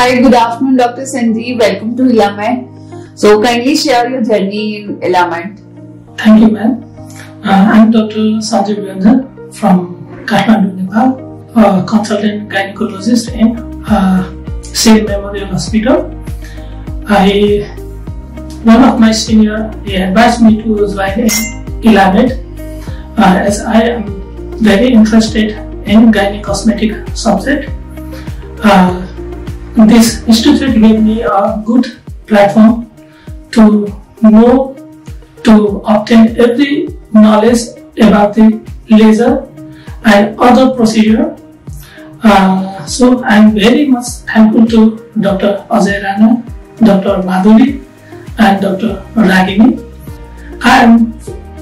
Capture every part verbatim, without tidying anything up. Hi, good afternoon, Doctor Sanjay. Welcome to Elamite. So, kindly share your journey in Elamite. Thank you, ma'am. Uh, I'm Doctor Sanjay Bhandari from Kathmandu, Nepal, a consultant gynecologist in uh, Saint Memorial Hospital. I, one of my senior they advised me to join Elamite uh, as I am very interested in gynecosmetic subject. Uh, This institute gave me a good platform to know, to obtain every knowledge about the laser and other procedure. Uh, so I am very much thankful to Doctor Ajay Rana, Doctor Madhuri and Doctor Ragini. I am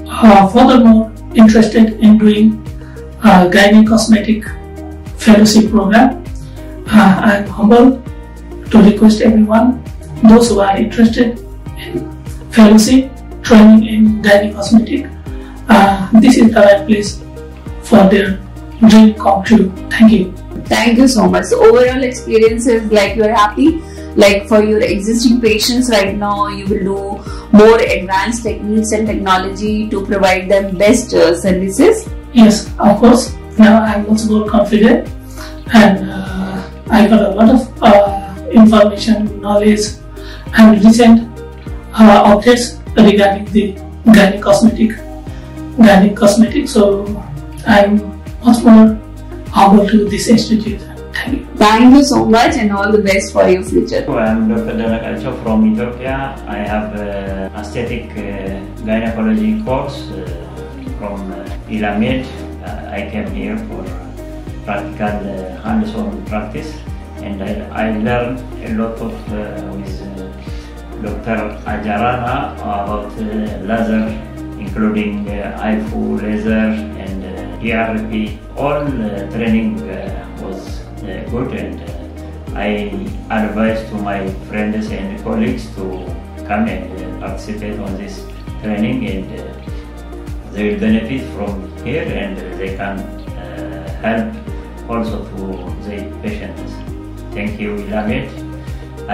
uh, furthermore interested in doing a gynecosmetic fellowship program. Uh, I am humble to request everyone, those who are interested in fellowship, training in gynecosmetic, uh, this is the right place for their dream come true. Thank you. Thank you so much. So overall experience is like you are happy, like for your existing patients right now, you will do more advanced techniques and technology to provide them best uh, services. Yes, of course. Now I am much more confident and uh, I got a lot of uh, information, knowledge and recent uh, updates regarding the gynecosmetic, gynecosmetic. So I am much more humble to this institute. Thank you. Thank you so much and all the best for your future. So I am Doctor Dana Kalcho from Ethiopia. I have an aesthetic uh, gynecology course uh, from uh, Elamite. Uh, I came here for practical uh, hands-on practice, and I, I learned a lot of uh, with uh, Doctor Ajay Rana about uh, laser, including uh, I F O laser and uh, E R P. All uh, training uh, was uh, good, and uh, I advise to my friends and colleagues to come and uh, participate on this training, and uh, they will benefit from here, and they can uh, help also to the patients. Thank you, Elamite.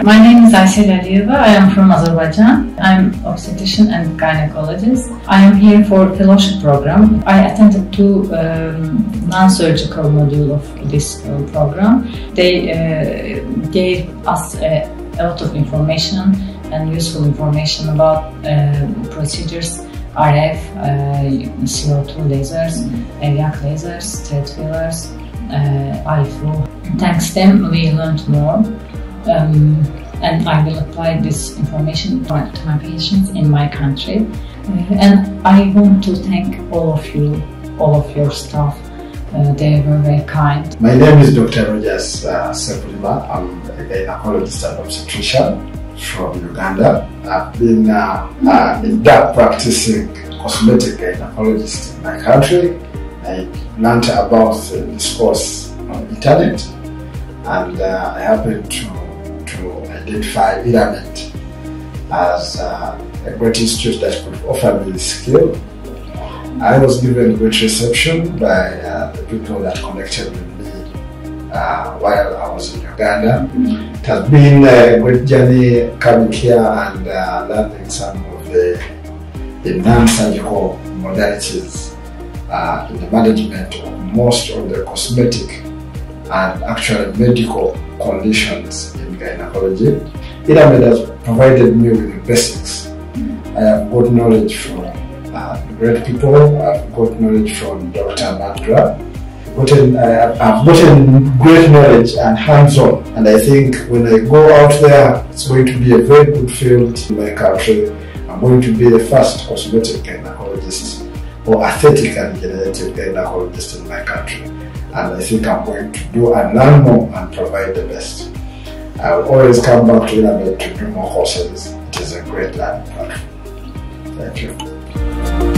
My name is Aysel Aliyeva. I am from Azerbaijan. I am an obstetrician and gynecologist. I am here for fellowship program. I attended two um, non-surgical module of this uh, program. They uh, gave us uh, a lot of information and useful information about uh, procedures. R F, uh, C O two lasers, aviac lasers, thread fillers, uh, I F O. Thanks to them, we learned more, um, and I will apply this information to my patients in my country. Uh, and I want to thank all of you, all of your staff. Uh, they were very kind. My name is Doctor Rajas uh, Sepulima. I'm a gynecologist and obstetrician from Uganda. I've been uh, uh, in that practicing cosmetic gynecologist in my country. I learned about uh, this course on internet, and uh, I happened to, to identify Elamite as uh, a great institute that could offer me this skill. I was given great reception by uh, the people that connected with me Uh, while I was in Uganda. Mm-hmm. It has been a great journey coming here and uh, learning some of the, the non-surgical modalities uh, in the management of most of the cosmetic and actual medical conditions in gynecology. Elamite has provided me with the basics. Mm-hmm. I have got knowledge from uh, great people. I've got knowledge from Doctor Madra. Gotten, uh, I've gotten great knowledge and hands-on, and I think when I go out there, it's going to be a very good field in my country. I'm going to be the first cosmetic gynecologist or aesthetic and generative gynecologist in my country, and I think I'm going to do and learn more and provide the best. I will always come back to Elamite to do more courses. It is a great learning platform. Thank you.